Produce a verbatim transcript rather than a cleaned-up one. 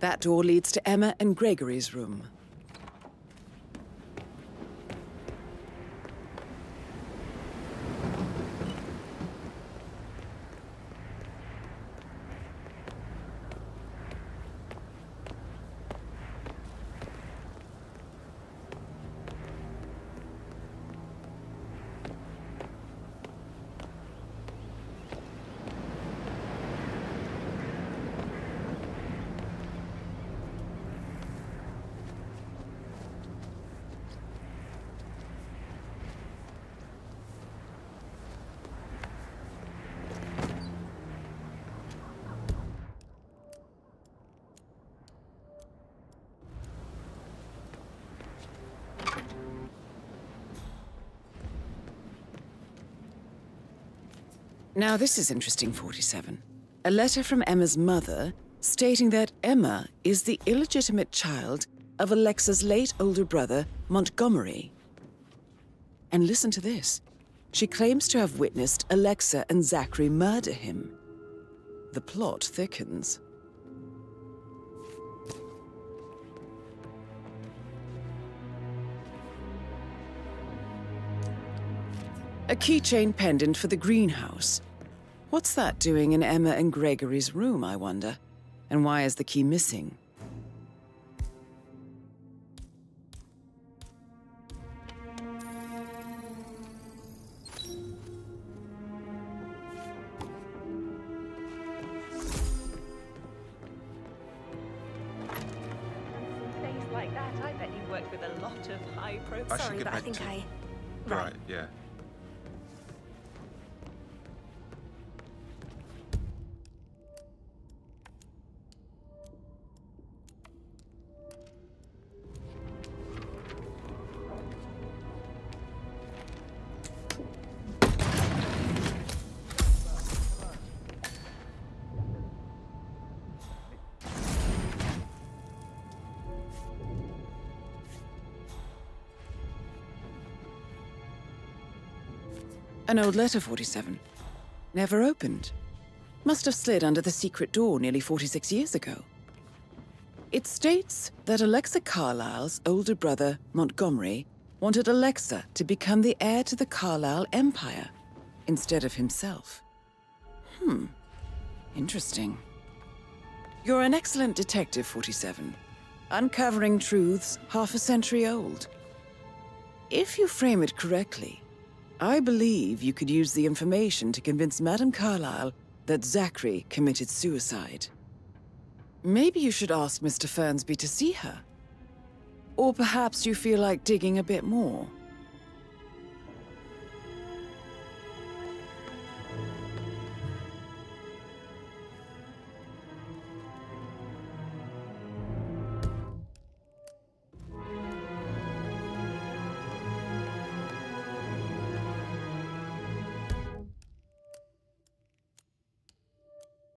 That door leads to Emma and Gregory's room. Now, this is interesting, forty-seven. A letter from Emma's mother stating that Emma is the illegitimate child of Alexa's late older brother, Montgomery. And listen to this. She claims to have witnessed Alexa and Zachary murder him. The plot thickens. A keychain pendant for the greenhouse. What's that doing in Emma and Gregory's room, I wonder? And why is the key missing? Things like that, I bet you work with a lot of high profile. Sorry, but I think to... I... Right, right yeah. An old letter, forty-seven. Never opened. Must have slid under the secret door nearly forty-six years ago. It states that Alexa Carlisle's older brother, Montgomery, wanted Alexa to become the heir to the Carlisle Empire instead of himself. Hmm. Interesting. You're an excellent detective, forty-seven. Uncovering truths half a century old. If you frame it correctly, I believe you could use the information to convince Madame Carlisle that Zachary committed suicide. Maybe you should ask Mister Fernsby to see her. Or perhaps you feel like digging a bit more.